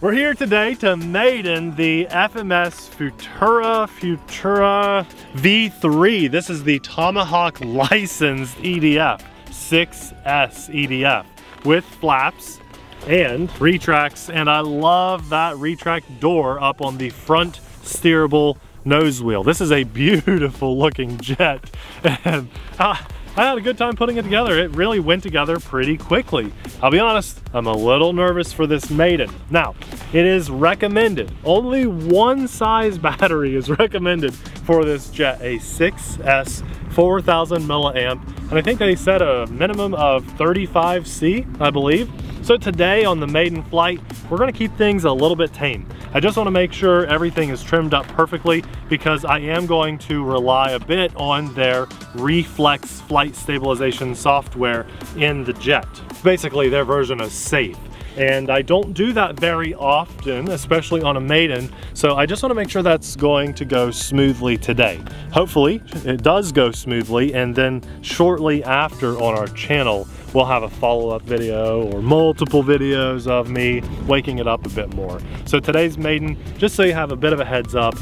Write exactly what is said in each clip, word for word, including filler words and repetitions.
We're here today to maiden the F M S Futura Futura V three. This is the Tomahawk licensed E D F, six S E D F, with flaps and retracts. And I love that retract door up on the front steerable nose wheel. This is a beautiful looking jet. And, uh, I had a good time putting it together. It really went together pretty quickly. I'll be honest, I'm a little nervous for this maiden. Now, it is recommended. Only one size battery is recommended for this jet, a six S four thousand milliamp. And I think they said a minimum of thirty-five C, I believe. So today on the maiden flight, we're gonna keep things a little bit tame. I just wanna make sure everything is trimmed up perfectly because I am going to rely a bit on their Reflex flight stabilization software in the jet. Basically their version of Safe. And I don't do that very often, especially on a maiden. So I just wanna make sure that's going to go smoothly today. Hopefully it does go smoothly, and then shortly after on our channel, we'll have a follow-up video or multiple videos of me waking it up a bit more. So today's maiden, just so you have a bit of a heads up,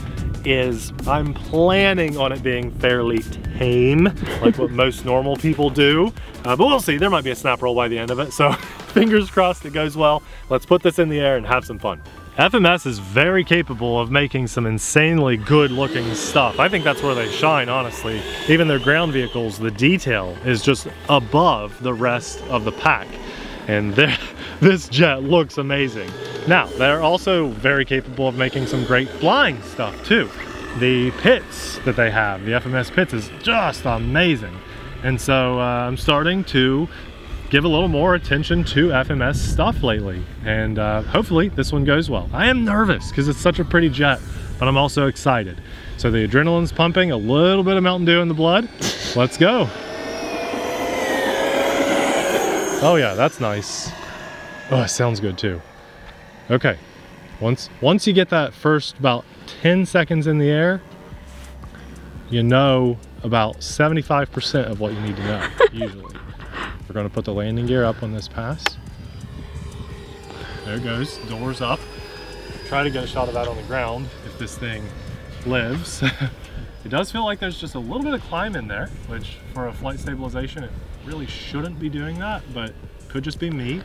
is I'm planning on it being fairly tame, like what most normal people do. Uh, but we'll see, there might be a snap roll by the end of it. So fingers crossed it goes well. Let's put this in the air and have some fun. F M S is very capable of making some insanely good looking stuff. I think that's where they shine, honestly. Even their ground vehicles, the detail is just above the rest of the pack. And this jet looks amazing. Now, they're also very capable of making some great flying stuff too. The pits that they have, the F M S pits, is just amazing. And so uh, I'm starting to give a little more attention to F M S stuff lately, and uh, hopefully this one goes well. I am nervous because it's such a pretty jet, but I'm also excited. So the adrenaline's pumping, a little bit of Mountain Dew in the blood. Let's go. Oh yeah, that's nice. Oh, it sounds good too. Okay, once, once you get that first about ten seconds in the air, you know about seventy-five percent of what you need to know, usually. We're gonna put the landing gear up on this pass. There it goes, doors up. Try to get a shot of that on the ground if this thing lives. It does feel like there's just a little bit of climb in there, which for a flight stabilization, it really shouldn't be doing that, but could just be me.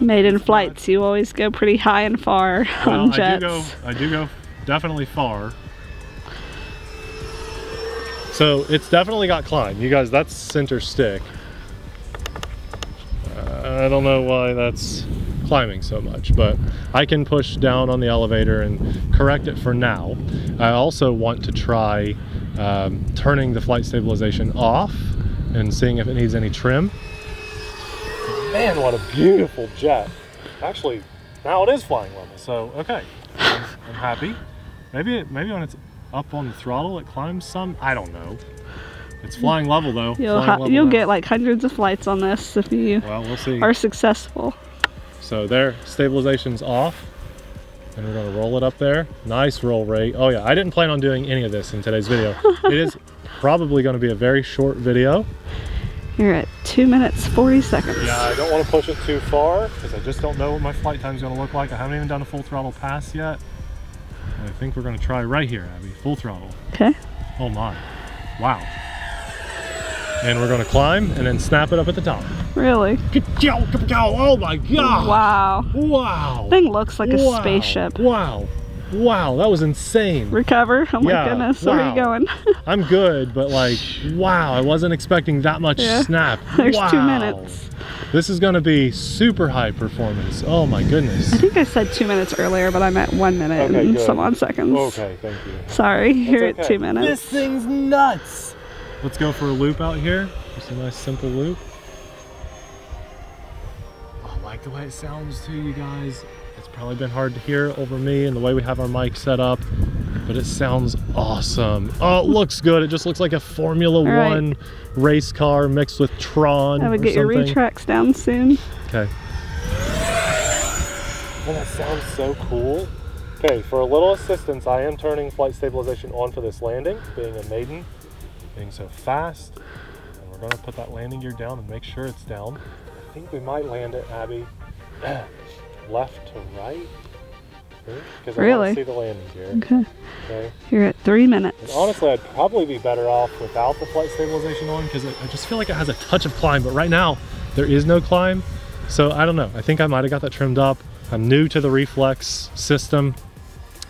Maiden flights, you always go pretty high and far well, on jets. I do go, I do go definitely far. So it's definitely got climb. You guys, that's center stick. I don't know why that's climbing so much, but I can push down on the elevator and correct it for now. I also want to try um, turning the flight stabilization off and seeing if it needs any trim. Man, what a beautiful jet. Actually, now it is flying level, so okay, I'm, I'm happy. Maybe, it, maybe when it's up on the throttle it climbs some, I don't know. It's flying level though. You'll, flying level you'll get like hundreds of flights on this if you well, we'll see. Are successful. So there, stabilization's off. And we're gonna roll it up there. Nice roll rate. Oh yeah, I didn't plan on doing any of this in today's video. It is probably gonna be a very short video. You're at two minutes, forty seconds. Yeah, I don't wanna push it too far because I just don't know what my flight time's gonna look like. I haven't even done a full throttle pass yet. And I think we're gonna try right here, Abby, full throttle. Okay. Oh my, wow. And we're gonna climb and then snap it up at the top. Really? Oh my god! Wow. Wow. Thing looks like wow. a spaceship. Wow. Wow, that was insane. Recover? Oh my yeah. goodness, wow. Where are you going? I'm good, but like, wow, I wasn't expecting that much yeah. snap. There's wow. two minutes. This is gonna be super high performance. Oh my goodness. I think I said two minutes earlier, but I meant one minute okay, and good. some odd seconds. Okay, thank you. Sorry, That's you're okay. at two minutes. This thing's nuts! Let's go for a loop out here. Just a nice simple loop. I like the way it sounds too, you guys. It's probably been hard to hear over me and the way we have our mic set up, but it sounds awesome. Oh, it looks good. It just looks like a Formula right. One race car mixed with Tron. I would get something. your retracts down soon. Okay. Oh, that sounds so cool. Okay, for a little assistance, I am turning flight stabilization on for this landing, being a maiden. Being so fast, and we're gonna put that landing gear down and make sure it's down. I think we might land it, Abby. Left to right. here because really? I want to see the landing gear. Okay. Okay. You're at three minutes. And honestly, I'd probably be better off without the flight stabilization on because I just feel like it has a touch of climb, but right now there is no climb. So I don't know. I think I might have got that trimmed up. I'm new to the Reflex system.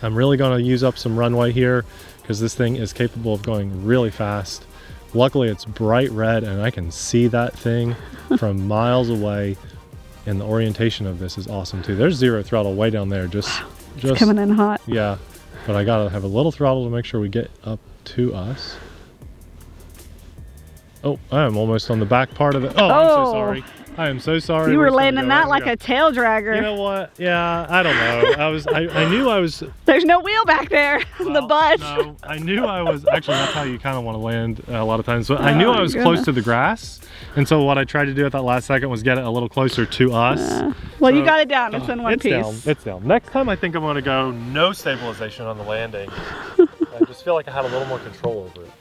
I'm really going to use up some runway here because this thing is capable of going really fast. Luckily, it's bright red and I can see that thing from miles away. And the orientation of this is awesome too. There's zero throttle way down there. Just, wow, just it's coming in hot. Yeah, but I gotta have a little throttle to make sure we get up to us. Oh, I am almost on the back part of it. Oh, oh, I'm so sorry. I am so sorry. You were landing that like a tail dragger. You know what? Yeah, I don't know. I was, I, I knew I was. There's no wheel back there. Well, the bus. No, I knew I was. Actually, that's how you kind of want to land a lot of times. But oh, I knew I was goodness. close to the grass, and so what I tried to do at that last second was get it a little closer to us. Uh, well, so, you got it down. It's uh, in one it's piece. Down, it's down. Next time, I think I'm going to go no stabilization on the landing. I just feel like I had a little more control over it.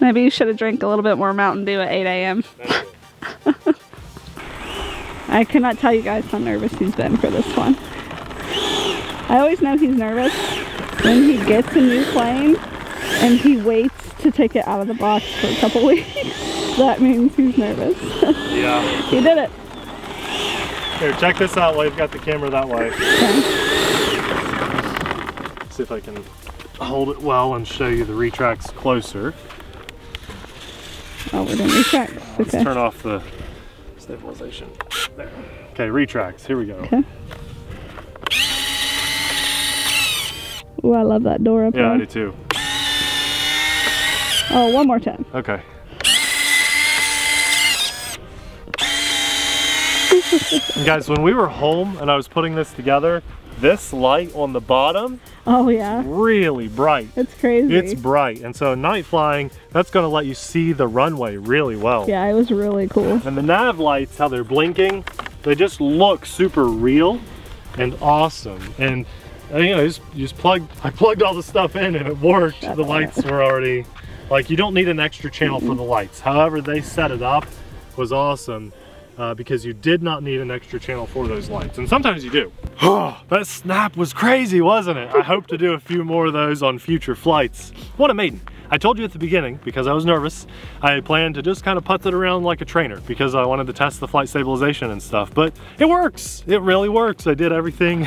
Maybe you should have drank a little bit more Mountain Dew at eight A M I cannot tell you guys how nervous he's been for this one. I always know he's nervous when he gets a new plane and he waits to take it out of the box for a couple weeks. That means he's nervous. Yeah. He did it. Here, check this out while you've got the camera that way. Okay. Let's see if I can hold it well and show you the retracts closer. Oh, we're doing retracts. Okay. Let's turn off the stabilization. There. Okay, retracts. Here we go. Okay. Oh, I love that door up yeah, there. Yeah, I do too. Oh, one more time. Okay. Guys, when we were home and I was putting this together, this light on the bottom, oh yeah, it's really bright. It's crazy. It's bright, and so night flying, that's going to let you see the runway really well. Yeah, it was really cool. And the nav lights, how they're blinking, they just look super real and awesome. And you know, just, just plugged. I plugged all the stuff in, and it worked. Shut the up. Lights were already like you don't need an extra channel mm-hmm. for the lights. However, they set it up was awesome. Uh, because you did not need an extra channel for those lights. And sometimes you do. Oh, that snap was crazy, wasn't it? I hope to do a few more of those on future flights. What a maiden. I told you at the beginning, because I was nervous, I planned to just kind of putz it around like a trainer because I wanted to test the flight stabilization and stuff, but it works. It really works. I did everything.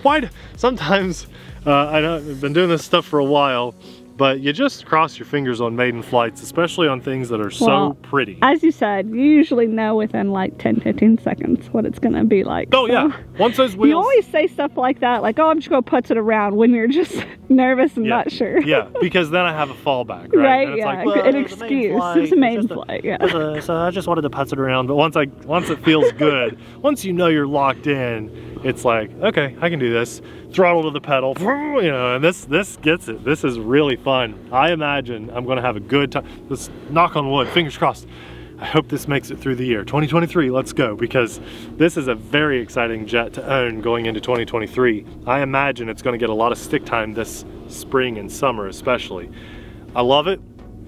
Why do, sometimes, uh, I know, I've been doing this stuff for a while, but you just cross your fingers on maiden flights, especially on things that are so well, pretty. As you said, you usually know within like ten, fifteen seconds what it's gonna be like. Oh so yeah, once those wheels. You always say stuff like that, like, oh, I'm just gonna putz it around when you're just nervous and yeah. not sure. Yeah, because then I have a fallback, right? Right, and it's yeah, like, well, an excuse, it's a main flight, yeah. A, so I just wanted to putz it around, but once, I, once it feels good, once you know you're locked in, it's like, okay, I can do this. Throttle to the pedal, you know, and this this gets it. This is really fun. I imagine I'm gonna have a good time. Let's knock on wood, fingers crossed. I hope this makes it through the year. twenty twenty-three, let's go, because this is a very exciting jet to own going into twenty twenty-three. I imagine it's gonna get a lot of stick time this spring and summer especially. I love it.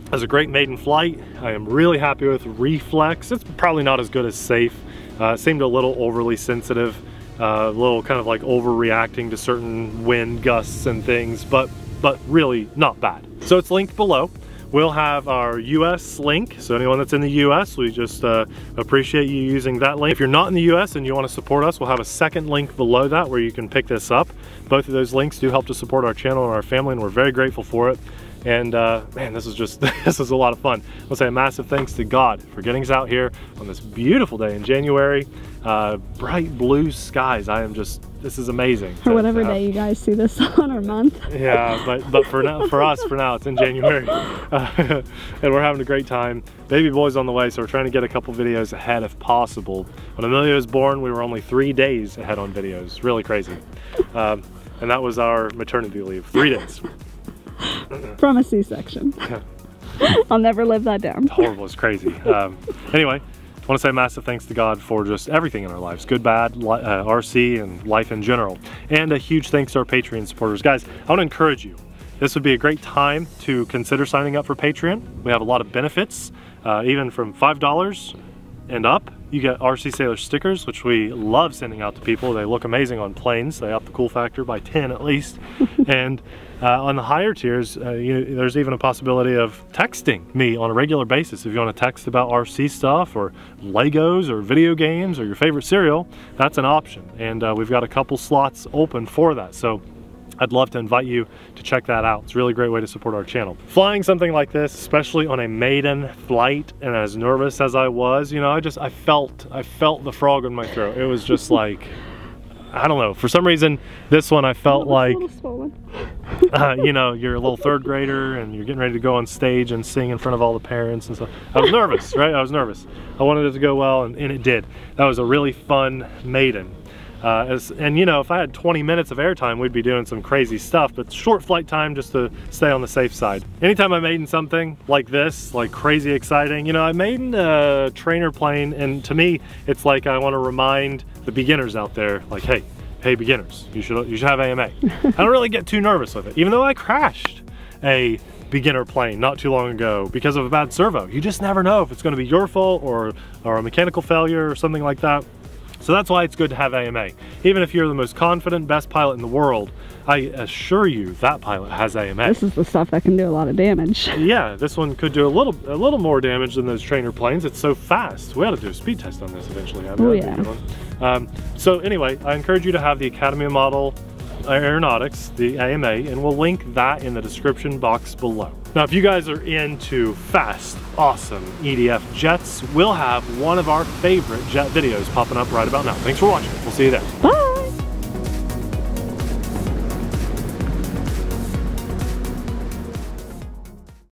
It was a great maiden flight. I am really happy with Reflex. It's probably not as good as Safe. Uh, it seemed a little overly sensitive. Uh, a little kind of like overreacting to certain wind gusts and things, but but really not bad. So it's linked below. We'll have our U S link. So anyone that's in the U S, we just uh, appreciate you using that link. If you're not in the U S and you want to support us, we'll have a second link below that where you can pick this up. Both of those links do help to support our channel and our family, and we're very grateful for it. And uh, man, this is just, this is a lot of fun. I'll say a massive thanks to God for getting us out here on this beautiful day in January. Uh, bright blue skies. I am just, this is amazing. For whatever day you guys see this on or month. Yeah, but, but for now, for us, for now, it's in January. Uh, and we're having a great time. Baby boy's on the way, so we're trying to get a couple videos ahead if possible. When Amelia was born, we were only three days ahead on videos. Really crazy. Um, and that was our maternity leave, three days. From a C section. I'll never live that down. It's horrible, it's crazy. Um, anyway, I want to say massive thanks to God for just everything in our lives. Good, bad, li uh, R C, and life in general. And a huge thanks to our Patreon supporters. Guys, I want to encourage you. This would be a great time to consider signing up for Patreon. We have a lot of benefits, uh, even from five dollars. and up. You get R C Sailor stickers, which we love sending out to people. They look amazing on planes. They up the cool factor by ten at least. And uh, on the higher tiers, uh, you, there's even a possibility of texting me on a regular basis. If you want to text about R C stuff or Legos or video games or your favorite cereal, that's an option. And uh, we've got a couple slots open for that. So I'd love to invite you to check that out. It's a really great way to support our channel. Flying something like this, especially on a maiden flight, and as nervous as I was, you know, I just, I felt, I felt the frog in my throat. It was just like, I don't know, for some reason, this one I felt like, uh, you know, you're a little third grader and you're getting ready to go on stage and sing in front of all the parents and stuff. I was nervous, right? I was nervous. I wanted it to go well, and, and it did. That was a really fun maiden. Uh, as, and you know, if I had twenty minutes of airtime, we'd be doing some crazy stuff, but short flight time just to stay on the safe side. Anytime I maiden something like this, like crazy exciting, you know, I maiden a trainer plane, and to me, it's like I want to remind the beginners out there, like, hey, hey beginners, you should, you should have A M A. I don't really get too nervous with it, even though I crashed a beginner plane not too long ago because of a bad servo. You just never know if it's going to be your fault or, or a mechanical failure or something like that. So that's why it's good to have A M A. Even if you're the most confident, best pilot in the world, I assure you that pilot has A M A. This is the stuff that can do a lot of damage. Yeah, this one could do a little a little more damage than those trainer planes. It's so fast. We ought to do a speed test on this eventually. I oh, yeah. Um, so anyway, I encourage you to have the Academy of Model Aeronautics, the A M A, and we'll link that in the description box below. Now, if you guys are into fast, awesome E D F jets, we'll have one of our favorite jet videos popping up right about now. Thanks for watching. We'll see you there. Bye.